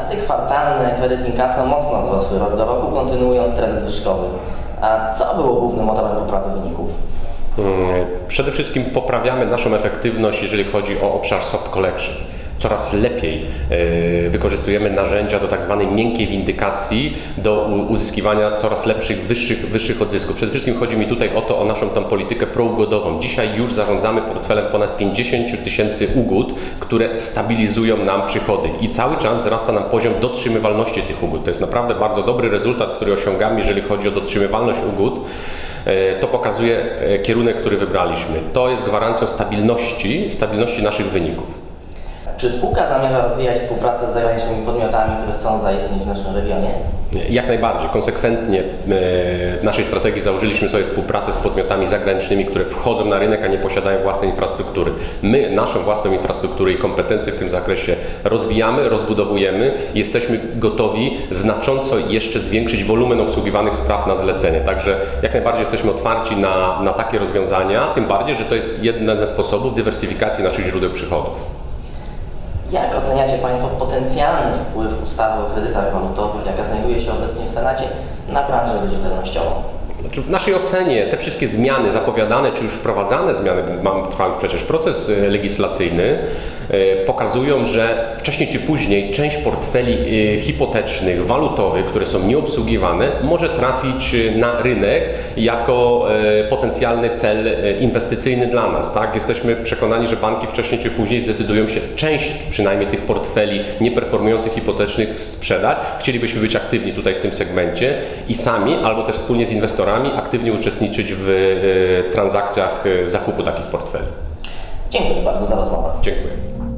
Straty kwartalne Kredyt Inkaso mocno wzrosły rok do roku, kontynuując trend zwyżkowy. A co było głównym motorem poprawy wyników? Przede wszystkim poprawiamy naszą efektywność, jeżeli chodzi o obszar soft collection. Coraz lepiej wykorzystujemy narzędzia do tak zwanej miękkiej windykacji, do uzyskiwania coraz lepszych, wyższych odzysków. Przede wszystkim chodzi mi tutaj o to, o naszą tą politykę prougodową. Dzisiaj już zarządzamy portfelem ponad 50 000 ugód, które stabilizują nam przychody i cały czas wzrasta nam poziom dotrzymywalności tych ugód. To jest naprawdę bardzo dobry rezultat, który osiągamy, jeżeli chodzi o dotrzymywalność ugód. To pokazuje kierunek, który wybraliśmy. To jest gwarancją stabilności naszych wyników. Czy spółka zamierza rozwijać współpracę z zagranicznymi podmiotami, które chcą zaistnieć w naszym regionie? Jak najbardziej. Konsekwentnie w naszej strategii założyliśmy sobie współpracę z podmiotami zagranicznymi, które wchodzą na rynek, a nie posiadają własnej infrastruktury. My naszą własną infrastrukturę i kompetencje w tym zakresie rozwijamy, rozbudowujemy. Jesteśmy gotowi znacząco jeszcze zwiększyć wolumen obsługiwanych spraw na zlecenie. Także jak najbardziej jesteśmy otwarci na takie rozwiązania, tym bardziej, że to jest jeden ze sposobów dywersyfikacji naszych źródeł przychodów. Jak oceniacie Państwo potencjalny wpływ ustawy o kredytach walutowych, jaka znajduje się obecnie w Senacie, na branżę wierzytelnościową? W naszej ocenie te wszystkie zmiany zapowiadane, czy już wprowadzane zmiany, trwa już przecież proces legislacyjny, pokazują, że wcześniej czy później część portfeli hipotecznych, walutowych, które są nieobsługiwane, może trafić na rynek jako potencjalny cel inwestycyjny dla nas. Tak? Jesteśmy przekonani, że banki wcześniej czy później zdecydują się część przynajmniej tych portfeli nieperformujących hipotecznych sprzedać. Chcielibyśmy być aktywni tutaj w tym segmencie i sami albo też wspólnie z inwestorami aktywnie uczestniczyć w transakcjach zakupu takich portfeli. Dziękuję bardzo za rozmowę. Dziękuję.